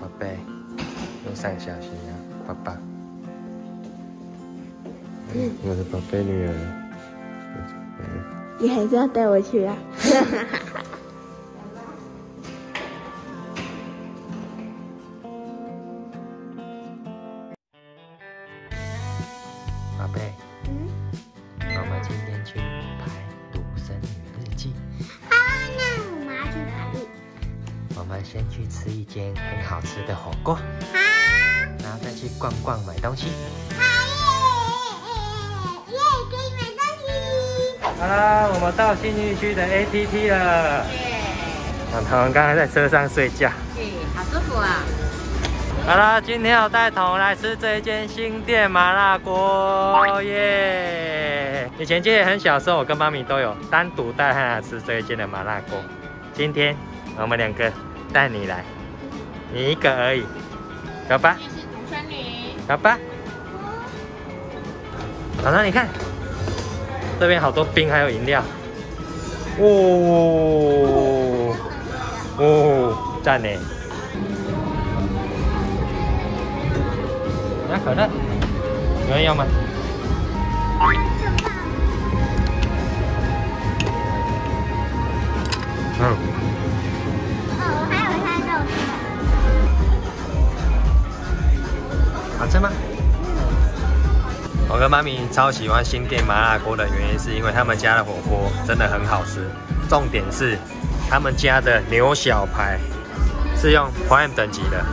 宝贝，路上小心啊，爸爸。我的宝贝女儿。你还是要带我去啊！宝贝，妈妈今天去排独生女日记。好，那我们要去哪里？我们先去吃一间很好吃的火锅，好，然后再去逛逛买东西。好耶，耶，可以买东西。好啦，我们到信义区的 ATT 了。彤彤刚才在车上睡觉，好舒服啊。好啦，今天我带彤来吃这一间新店麻辣锅耶。以前记得很小时候，我跟妈咪都有单独带她来吃这一间的麻辣锅，今天。 我们两个带你来，你一个而已，走吧。你是独生女，走吧。好了，你看，这边好多冰，还有饮料。哦，哦，赞呢！拿可乐，有人要吗？ 好吃吗？我跟妈咪超喜欢新店麻辣锅的原因，是因为他们家的火锅真的很好吃。重点是他们家的牛小排是用prime等级的，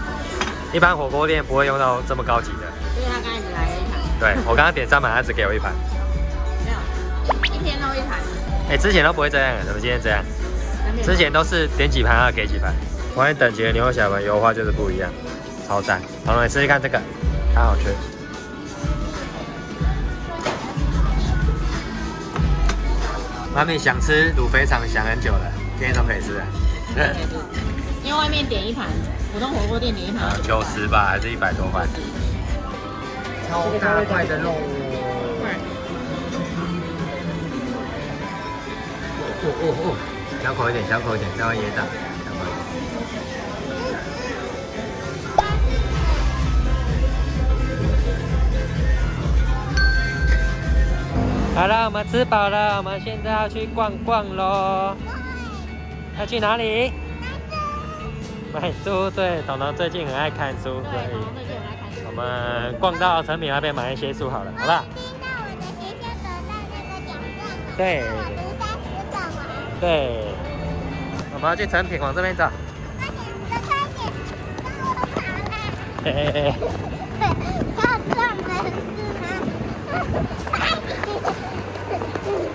一般火锅店不会用到这么高级的。因为他刚才只来了一盘。对，我刚刚点3盘，他只给我一盘。没有，一天都一盘。哎，之前都不会这样，怎么今天这样？之前都是点几盘啊，给几盘。prime等级的牛小排油花就是不一样，超赞。好了，你试试看这个。 太好吃！妈咪想吃滷肥肠，想很久了，今天都可以吃了。因为外面点一盘，普通火锅店点一盘90吧，还是100多块。超大块的肉！哦，小口一点，小口一点，稍微噎到。 好了，我们吃饱了，我们现在要去逛逛咯。要去哪里？买书。对，彤彤最近很爱看书，所以我们逛到成品那边买一些书好了，好不好？对。对。我们要去成品，往这边走。嘿嘿嘿。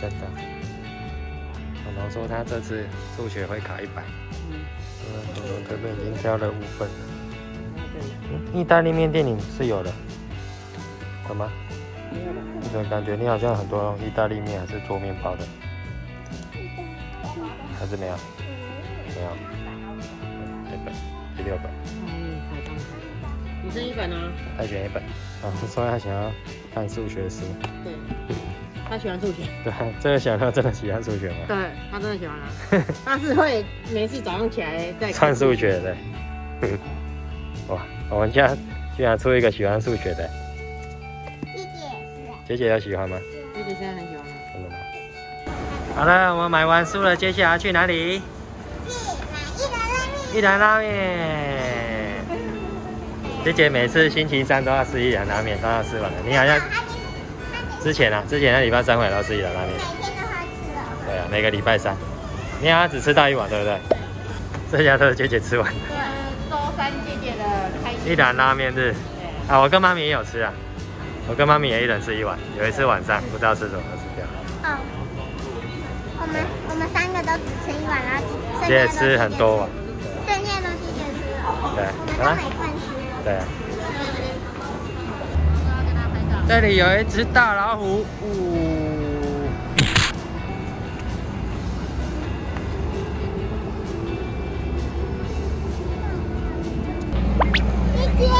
真的，彤彤说他这次数学会考100。彤彤这边已经挑了5本了。意大利面店里是有的，怎么？你怎么感觉你好像很多意大利面还是做面包的？还是没有？没有。1本，第6本。你剩1本啊？再选1本。啊，他说他想要看数学书。对。 他喜欢数学，对，这个小朋友真的喜欢数学吗？对，他真的喜欢啊，他是会每次早上起来在看数学的。哇，我们家居然出一个喜欢数学的。姐姐也是。姐姐有喜欢吗？姐姐现在很喜欢。真的吗？好了，我们买完书了，接下来去哪里？去买一兰拉面。一兰拉面。姐姐每次星期三都要吃一两拉面，都要吃完了。你好像之前那礼拜三我也都吃一两拉面。每天都要吃了。对啊，每个礼拜三。你好像只吃到一碗，对不对？这家都是姐姐吃完的。周三姐姐的开心。一两拉面日。啊，我跟妈咪也有吃啊。我跟妈咪也一人吃一碗。有一次晚上不知道吃什么，吃掉了。哦。我们三个都只吃一碗，然后剩下都姐姐吃很多碗。剩下都姐姐吃了。对。我们都没饭吃。 对啊，这里有一只大老虎，呜！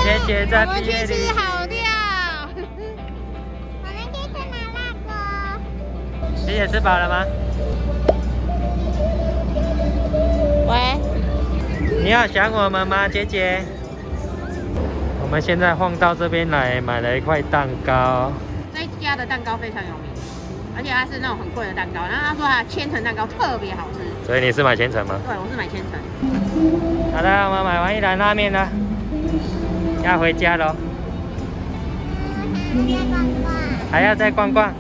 姐姐在毕业旅行，好料！我们去吃麻辣锅。姐姐吃饱了吗？喂，你有想我们吗，姐姐？ 我们现在晃到这边来，买了一块蛋糕。这家的蛋糕非常有名，而且它是那种很贵的蛋糕。然后他说它千层蛋糕特别好吃。所以你是买千层吗？对，我是买千层。好的，我们买完一篮拉面了，要回家喽。还要再逛逛。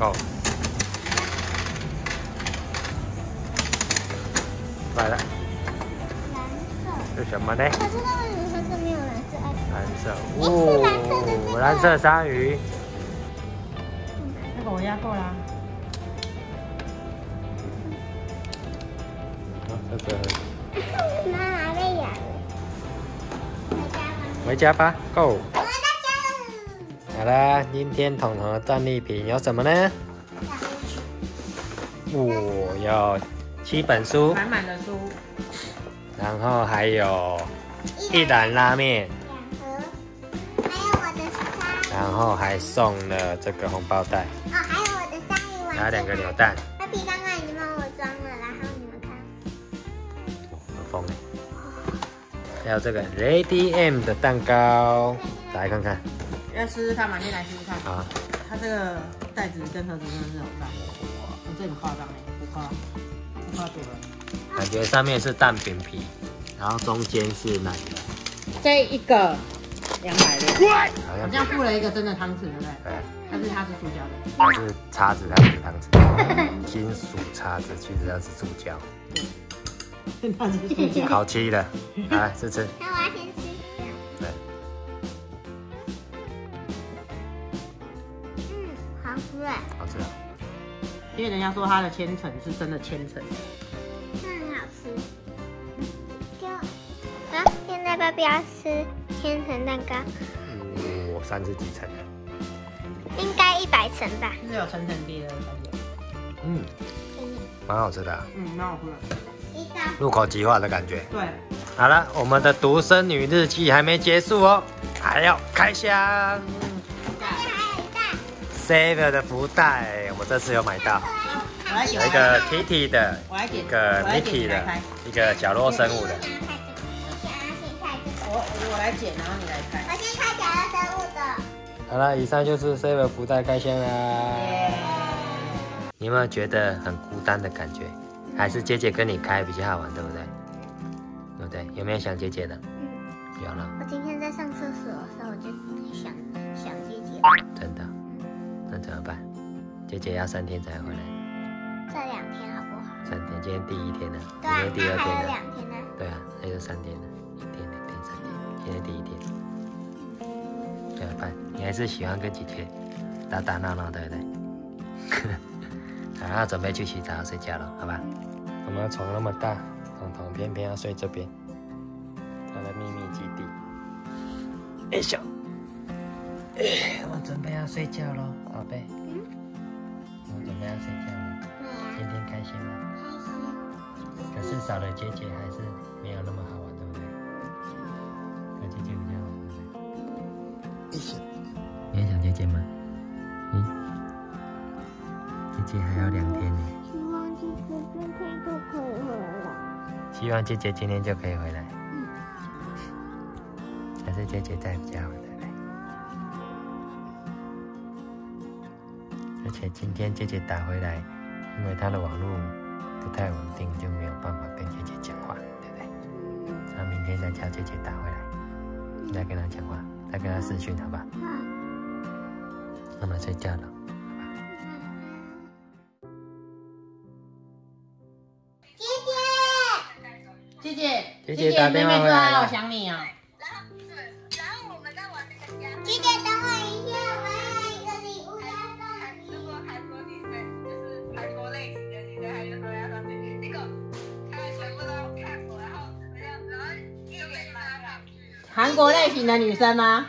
够。买了。 是什么呢？可是那为什么这没有蓝色？蓝色哦，蓝色鲨鱼。那个我压够啦。好，这次。妈妈被咬了。回家吧 ，Go。我们到家了。好啦，今天统统的战利品有什么呢？哦，有7本书。满满的书。 然后还有一篮拉面，2盒，还有我的鲨鱼，然后还送了这个红包袋，哦，还有我的鲨鱼丸，还有2个扭蛋。芭比刚刚已经帮我装了，然后你们看，很疯耶！还有这个 Lady M 的蛋糕，来看看，要试试看嘛，你来试试看啊！它这个袋子跟盒子真的是很大，我这很夸张哎，不夸张。 感觉上面是蛋饼皮，然后中间是奶油。这一个260，好像附了一个真的汤匙，对不对？对。但是它是塑胶的。它是叉子，它不是汤匙。金属叉子，其实它是塑胶。对。它是塑胶。烤漆的，来试吃。那我要先吃。对。嗯，好吃哎。好吃啊！因为人家说它的千层是真的千层。 要不要吃千层蛋糕？嗯，我3次几层的？应该100层吧。是有层层叠的感觉。嗯，蛮好吃的、啊。嗯，蛮好吃的。入口即化的感觉。对。好了，我们的独生女日记还没结束哦，还要开箱。Save 的福袋，我们这次有买到。有一个 Kitty 的，一个 Mickey 的，一个角落生物的。 我来剪，然后你来开。我先开角落生物的。好了，以上就是 Save 福袋开箱啦。你有没有觉得很孤单的感觉？还是姐姐跟你开比较好玩，对不对？对不对？有没有想姐姐的？嗯，有了。我今天在上厕所的时候，我就想姐姐。真的？那怎么办？姐姐要3天才回来。这2天好不好？3天，今天第1天了，明天第2天了。还有2天呢。对啊，那就3天了。 今天第1天，怎么办？你还是喜欢跟姐姐打打闹闹，对不对？好，那准备去洗澡睡觉了，好吧？我们床那么大，统统偏偏要睡这边，他的秘密基地。哎小，我准备要睡觉喽，宝贝。嗯。我准备要睡觉了。今天开心吗？开心。可是少了姐姐，还是没有那么好。 你也想姐姐吗？嗯，姐姐还有2天呢。希望姐姐今天就可以回来。嗯。还是姐姐在家回来。而且今天姐姐打回来，因为她的网络不太稳定，就没有办法跟姐姐讲话，对不对？那明天再叫姐姐打回来，你再跟她讲话，再跟她视讯，好吧？好。那么睡觉了，好吧？姐姐，姐姐打电话回来，我想你哦。然后我们在玩那个家。姐姐，等我一下，我还有一个礼物要送你。如果韩国女生就是韩国类型的女生，还是说要上去那个。 韩国类型的女生吗？